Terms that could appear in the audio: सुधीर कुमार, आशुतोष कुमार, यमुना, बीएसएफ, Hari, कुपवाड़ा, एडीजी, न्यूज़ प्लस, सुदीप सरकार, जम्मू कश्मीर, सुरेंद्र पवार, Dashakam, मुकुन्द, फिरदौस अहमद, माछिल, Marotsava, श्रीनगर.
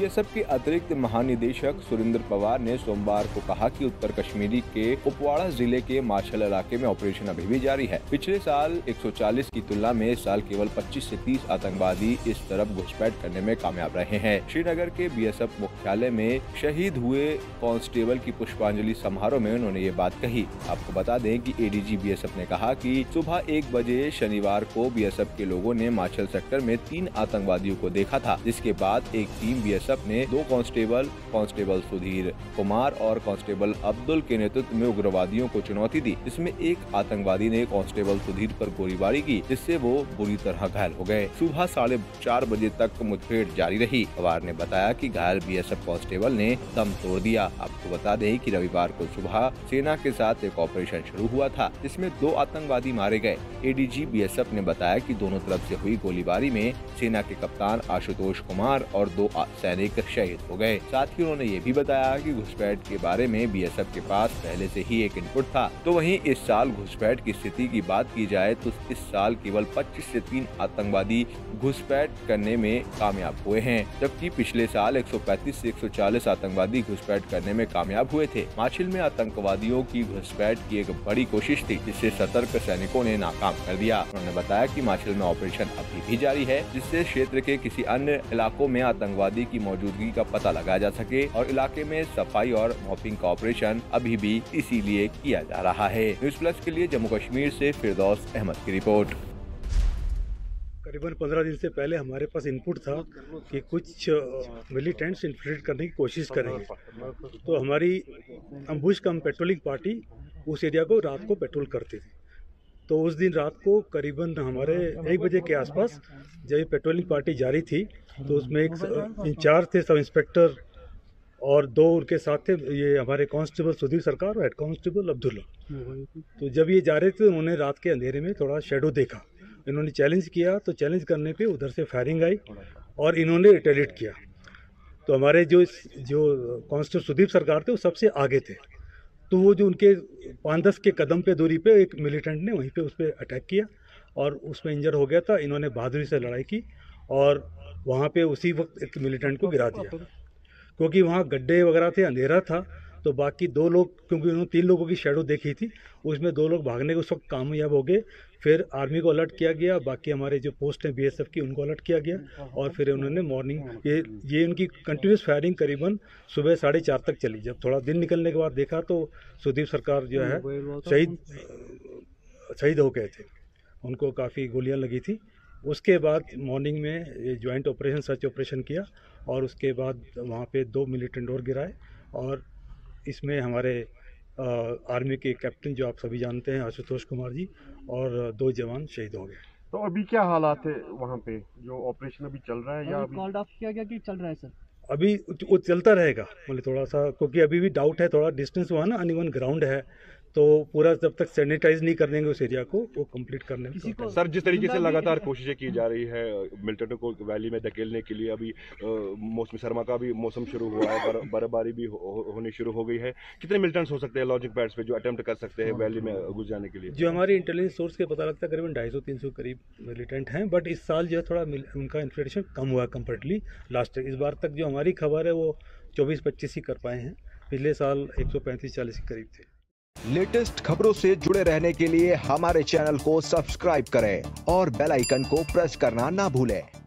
बीएसएफ के अतिरिक्त महानिदेशक सुरेंद्र पवार ने सोमवार को कहा कि उत्तर कश्मीरी के कुपवाड़ा जिले के माछिल इलाके में ऑपरेशन अभी भी जारी है। पिछले साल 140 की तुलना में इस साल केवल 25 से 30 आतंकवादी इस तरफ घुसपैठ करने में कामयाब रहे हैं। श्रीनगर के बीएसएफ मुख्यालय में शहीद हुए कांस्टेबल की पुष्पांजलि समारोह में उन्होंने ये बात कही। आपको बता दें कि एडीजी बीएसएफ ने कहा कि सुबह 1 बजे शनिवार को बीएसएफ के लोगों ने माछिल सेक्टर में 3 आतंकवादियों को देखा था, जिसके बाद एक टीम बीएसएफ ने 2 कांस्टेबल सुधीर कुमार और कांस्टेबल अब्दुल्ला के नेतृत्व में उग्रवादियों को चुनौती दी, जिसमें एक आतंकवादी ने कांस्टेबल सुधीर पर गोलीबारी की, जिससे वो बुरी तरह घायल हो गए। सुबह 4:30 बजे तक मुठभेड़ जारी रही। पवार ने बताया कि घायल बीएसएफ कांस्टेबल ने दम तोड़ दिया। आपको बता दें कि रविवार को सुबह सेना के साथ एक ऑपरेशन शुरू हुआ था, जिसमें 2 आतंकवादी मारे गए। एडीजी बीएसएफ ने बताया कि दोनों तरफ से हुई गोलीबारी में सेना के कप्तान आशुतोष कुमार और 2 सैनिक शहीद हो गए। साथ ही उन्होंने ये भी बताया कि घुसपैठ के बारे में बीएसएफ के पास पहले से ही एक इनपुट था। तो वहीं इस साल घुसपैठ की स्थिति की बात की जाए तो इस साल केवल 25 से 3 आतंकवादी घुसपैठ करने में कामयाब हुए हैं, जबकि पिछले साल 135 से 140 आतंकवादी घुसपैठ करने में कामयाब हुए थे। माछिल में आतंकवादियों की घुसपैठ की एक बड़ी कोशिश थी, जिससे 17 सैनिकों ने नाकाम कर दिया। उन्होंने बताया कि माछिल में ऑपरेशन अभी भी जारी है, जिससे क्षेत्र के किसी अन्य इलाकों में आतंकवादी की मौजूदगी का पता लगाया जा सके और इलाके में सफाई और मॉपिंग का ऑपरेशन अभी भी इसीलिए किया जा रहा है। न्यूज़ प्लस के लिए जम्मू कश्मीर से फिरदौस अहमद की रिपोर्ट। करीबन 15 दिन से पहले हमारे पास इनपुट था कि कुछ मिलिटेंट्स इन्फिल्ट्रेट करने की कोशिश करेंगे, तो हमारी अम्बुश कम पेट्रोलिंग पार्टी उस एरिया को रात को पेट्रोल करती थी। तो उस दिन रात को करीबन हमारे 1 बजे के आसपास जब पेट्रोलिंग पार्टी जारी थी तो उसमें एक इंचार्ज थे सब इंस्पेक्टर और 2 उनके साथ थे ये हमारे कांस्टेबल सुदीप सरकार और हेड कांस्टेबल अब्दुल्ला। तो जब ये जा रहे थे उन्होंने रात के अंधेरे में थोड़ा शेडो देखा, इन्होंने चैलेंज किया, तो चैलेंज करने पे उधर से फायरिंग आई और इन्होंने रिटेलिएट किया। तो हमारे जो कांस्टेबल सुदीप सरकार थे वो सबसे आगे थे, तो वो जो उनके 5-10 के कदम पे दूरी पे एक मिलिटेंट ने वहीं पे उस पर अटैक किया और उसमें इंजर हो गया था। इन्होंने बहादुरी से लड़ाई की और वहाँ पे उसी वक्त एक मिलिटेंट को गिरा दिया, क्योंकि वहाँ गड्ढे वगैरह थे, अंधेरा था। तो बाकी 2 लोग, क्योंकि उन्होंने 3 लोगों की शैडो देखी थी, उसमें 2 लोग भागने के उस वक्त कामयाब हो गए। फिर आर्मी को अलर्ट किया गया, बाकी हमारे जो पोस्ट हैं बीएसएफ की उनको अलर्ट किया गया और फिर उन्होंने मॉर्निंग ये उनकी कंटिन्यूस फायरिंग करीबन सुबह 4:30 तक चली। जब थोड़ा दिन निकलने के बाद देखा तो सुदीप सरकार जो है शहीद हो गए थे, उनको काफ़ी गोलियाँ लगी थी। उसके बाद मॉर्निंग में ज्वाइंट ऑपरेशन सर्च ऑपरेशन किया और उसके बाद वहाँ पर 2 मिलिटेंट और गिराए और इसमें हमारे आर्मी के कैप्टन जो आप सभी जानते हैं आशुतोष कुमार जी और 2 जवान शहीद हो गए। तो अभी क्या हालात है वहाँ पे, जो ऑपरेशन अभी चल रहा है या अभी कॉल्ड ऑफ किया गया कि चल रहा है सर? अभी वो चलता रहेगा, बोले थोड़ा सा, क्योंकि अभी भी डाउट है, थोड़ा डिस्टेंस हुआ ना, अनइवन ग्राउंड है, तो पूरा जब तक सैनिटाइज नहीं कर देंगे उस एरिया को वो कंप्लीट करने में। सर जिस तरीके से लगातार कोशिशें की जा रही है मिलिटेंट को वैली में धकेलने के लिए, अभी मौसम सरमा का भी मौसम शुरू हुआ है, बर्फबारी भी होनी शुरू हो गई है, कितने मिलिटेंट्स हो सकते हैं लॉजिक पैड्स पे जो अटेम्प्ट कर सकते हैं वैली में घुस जाने के लिए? जो हमारी इंटेलिजेंस सोर्स के पता लगता है करीबन 250-300 करीब मिलिटेंट हैं, बट इस साल जो है थोड़ा उनका इन्फिल्ट्रेशन कम हुआ कंपेरेटिवली लास्ट ईयर। इस बार तक जो हमारी खबर है वो 24-25 ही कर पाए हैं, पिछले साल 135-40 के करीब थे। लेटेस्ट खबरों से जुड़े रहने के लिए हमारे चैनल को सब्सक्राइब करें और बेल आइकन को प्रेस करना ना भूलें।